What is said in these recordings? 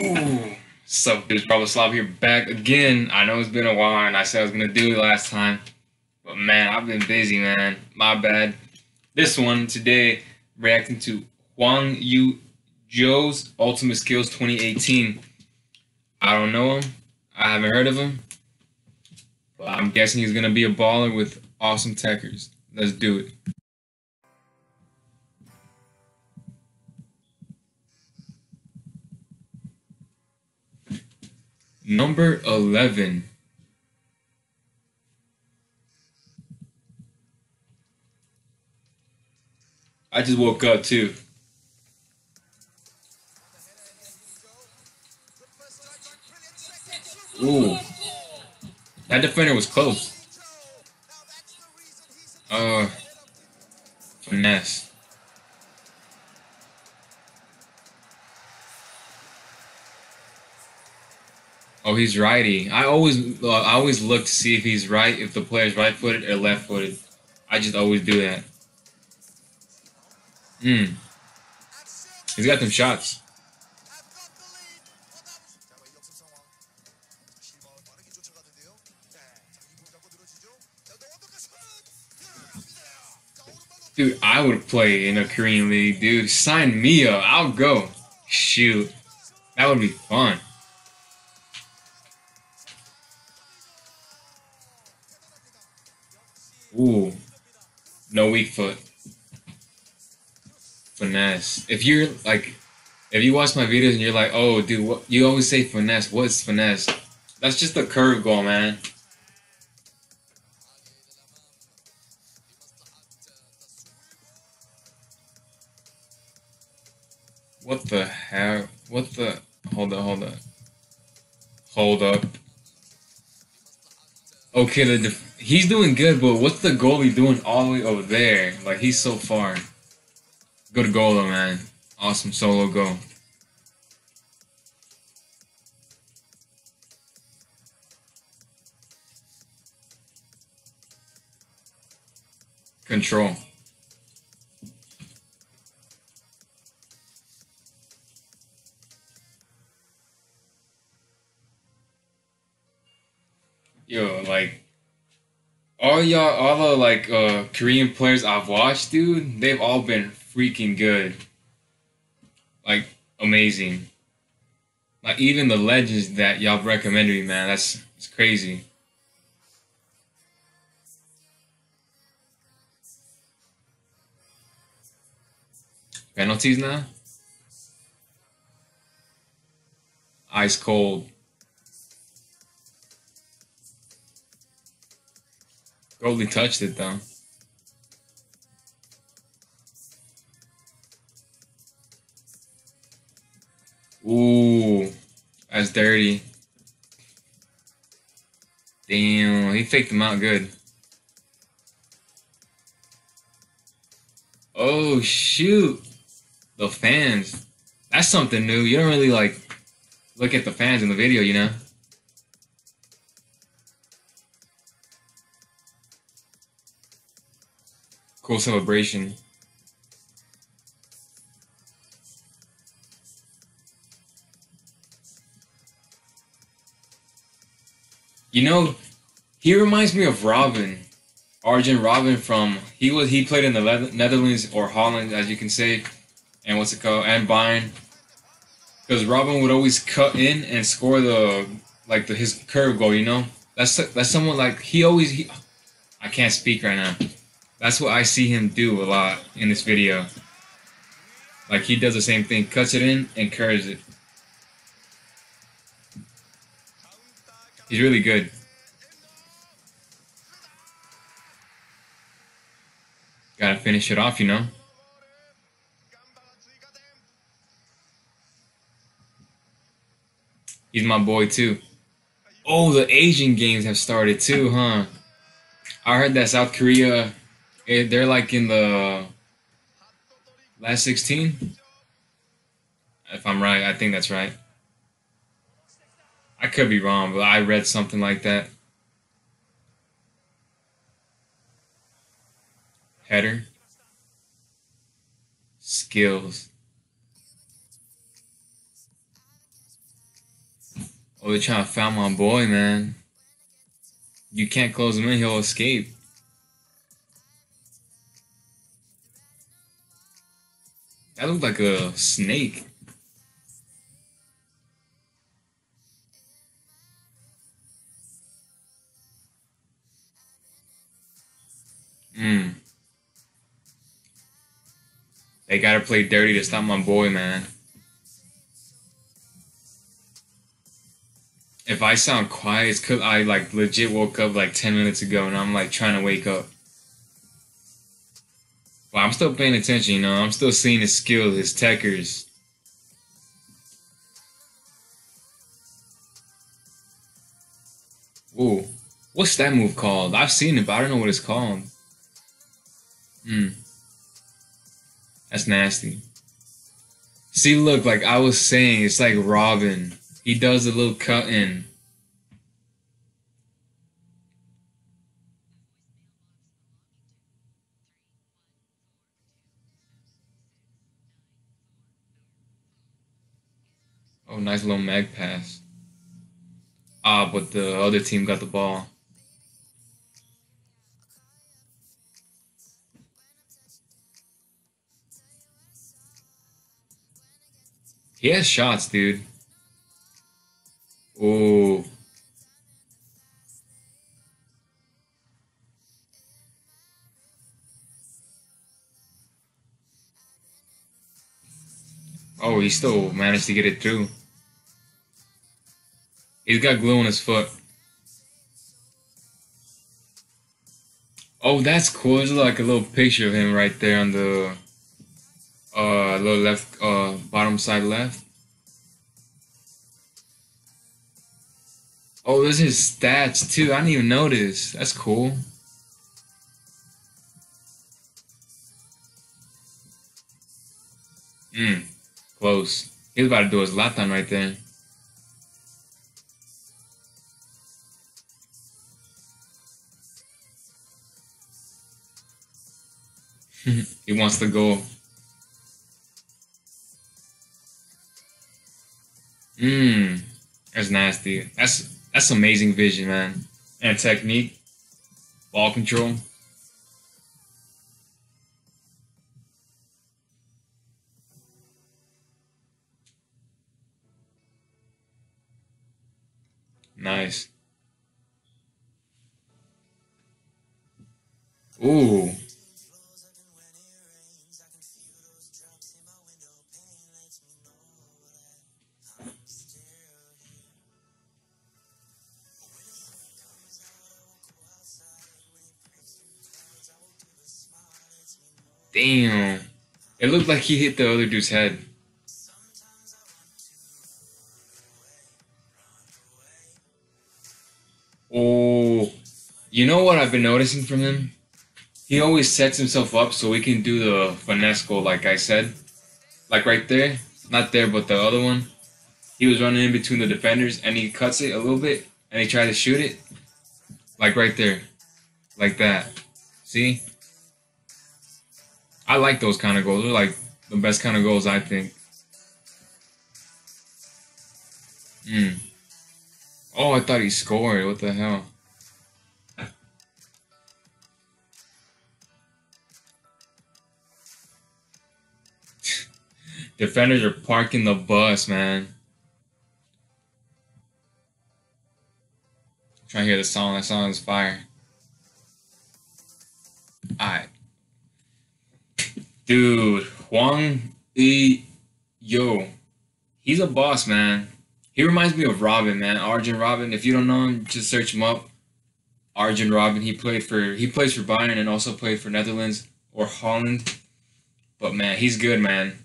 Ooh. So this Bravo Slob here back again. I know it's been a while and I said I was gonna do it last time, but man, I've been busy, man. My bad. This one today, reacting to Hwang Ui-jo's Ultimate Skills 2018. I don't know him. I haven't heard of him. But I'm guessing he's gonna be a baller with awesome techers. Let's do it. Number 11. I just woke up too. Ooh. That defender was close. Finesse. Oh, he's righty. I always look to see if he's right, if the player's right-footed or left-footed. I just always do that. He's got some shots. Dude, I would play in a Korean league, dude. Sign me up. I'll go. Shoot. That would be fun. Ooh, no weak foot. Finesse. If you're like, if you watch my videos and you're like, oh, dude, what, you always say finesse. What's finesse? That's just a curve goal, man. What the hell? What the? Hold up. Okay, he's doing good, but what's the goalie doing all the way over there? Like, he's so far. Good goal, though, man. Awesome solo goal. Control. Yo, like, all the Korean players I've watched, dude, they've all been freaking good. Like, amazing. Like, even the legends that y'all recommended me, man, it's crazy. Penalties now? Ice cold. Goalie touched it though. Ooh, that's dirty. Damn, he faked him out good. Oh shoot, the fans. That's something new. You don't really like look at the fans in the video, you know? Cool celebration. You know, he reminds me of Robben, Arjen Robben from he played in the Netherlands or Holland, as you can say, and what's it called, and Bayern, because Robben would always cut in and score his curve goal. You know, that's someone like I can't speak right now. That's what I see him do a lot in this video. Like, he does the same thing, cuts it in and curves it. He's really good. Gotta finish it off, you know? He's my boy too. Oh, the Asian games have started too, huh? I heard that South Korea, they're like in the last 16, if I'm right. I think that's right. I could be wrong, but I read something like that. Header. Skills. Oh, they're trying to foul my boy, man. You can't close him in, he'll escape. That looked like a snake. They gotta play dirty to stop my boy, man. If I sound quiet, it's 'cause I like legit woke up like 10 minutes ago and I'm like trying to wake up. But I'm still paying attention, you know, I'm still seeing his skills, his techers. Ooh, what's that move called? I've seen it, but I don't know what it's called. That's nasty. See, look, like I was saying, it's like Robin. He does a little cut in. Oh, nice little mag pass. Ah, but the other team got the ball. He has shots, dude. Oh. Oh, he still managed to get it through. He's got glue on his foot. Oh, that's cool. There's like a little picture of him right there on the little left, bottom side left. Oh, there's his stats too. I didn't even notice. That's cool. Close. He was about to do his Zlatan right there. He wants to go. That's nasty. That's amazing vision, man. And technique. Ball control. Nice. Ooh. Damn. It looked like he hit the other dude's head. Oh. You know what I've been noticing from him? He always sets himself up so we can do the finesse goal like I said. Like right there. Not there, but the other one. He was running in between the defenders and he cuts it a little bit and he tried to shoot it. Like right there. Like that. See? I like those kind of goals. They're like the best kind of goals, I think. Oh, I thought he scored. What the hell? Defenders are parking the bus, man. I'm trying to hear the song. That song is fire. All right. Dude, Hwang Ui-jo. He's a boss, man. He reminds me of Robin, man. Arjen Robben. If you don't know him, just search him up. Arjen Robben. He plays for Bayern and also played for Netherlands or Holland. But man, he's good, man.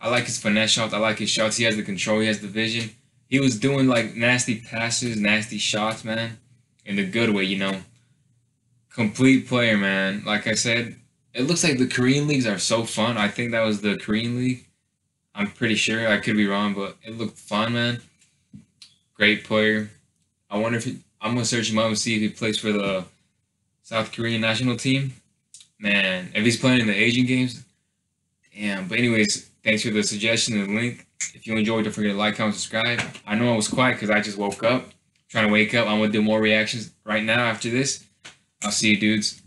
I like his finesse shots. I like his shots. He has the control. He has the vision. He was doing like nasty passes, nasty shots, man. In the good way, you know. Complete player, man. Like I said. It looks like the Korean leagues are so fun. I think that was the Korean league. I'm pretty sure. I could be wrong, but it looked fun, man. Great player. I wonder if he, I'm going to search him up and see if he plays for the South Korean national team. Man, if he's playing in the Asian games, damn. But anyways, thanks for the suggestion and the link. If you enjoyed, don't forget to like, comment, subscribe. I know I was quiet because I just woke up. I'm trying to wake up. I'm going to do more reactions right now after this. I'll see you dudes.